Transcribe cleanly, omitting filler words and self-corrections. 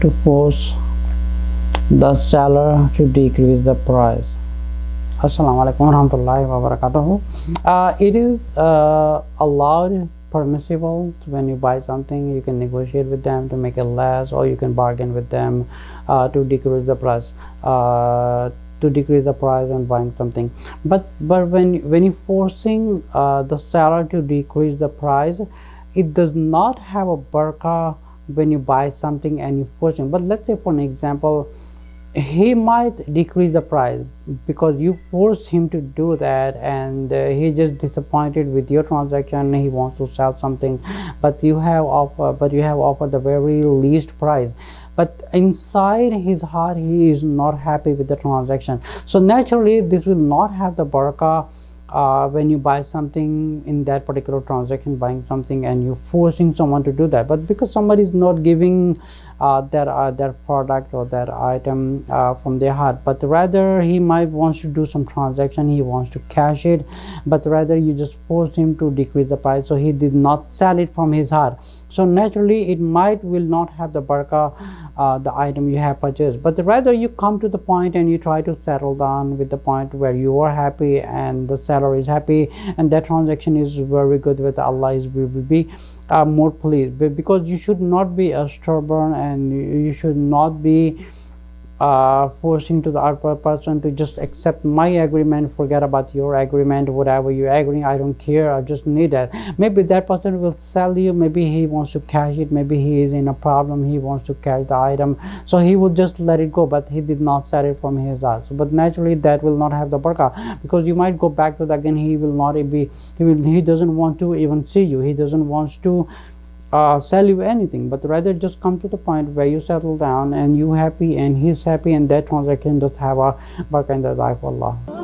to force the seller to decrease the price. Assalam alaikum rahmatullahi wa barakatuh. It is allowed, permissible, when you buy something you can negotiate with them to make it less, or you can bargain with them to decrease the price. To decrease the price on buying something, but when you're forcing the seller to decrease the price, it does not have a barakah when you buy something and you force him. But let's say, for an example, he might decrease the price because you force him to do that, and he just disappointed with your transaction. He wants to sell something, but you have offered the very least price, but inside his heart he is not happy with the transaction. So naturally this will not have the barakah when you buy something in that particular transaction, buying something and you're forcing someone to do that. But because somebody is not giving their product or their item from their heart, but rather he might wants to do some transaction, he wants to cash it, but rather you just force him to decrease the price, so he did not sell it from his heart. So naturally it will not have the barakah, the item you have purchased, but rather you come to the point and you try to settle down with the point where you are happy and the seller is happy, and that transaction is very good with Allah. We will be more pleased, because you should not be stubborn, and you should not be forcing to the other person to just accept my agreement, forget about your agreement, whatever you agree, I don't care, I just need that. Maybe that person will sell you, maybe he wants to cash it, maybe he is in a problem, he wants to cash the item, so he will just let it go, but he did not sell it from his house. But naturally that will not have the barakah, because you might go back to that again. He doesn't want to even see you, he doesn't want to sell you anything, but rather just come to the point where you settle down and you happy and he's happy, and that transaction does have a barakah in the life of Allah.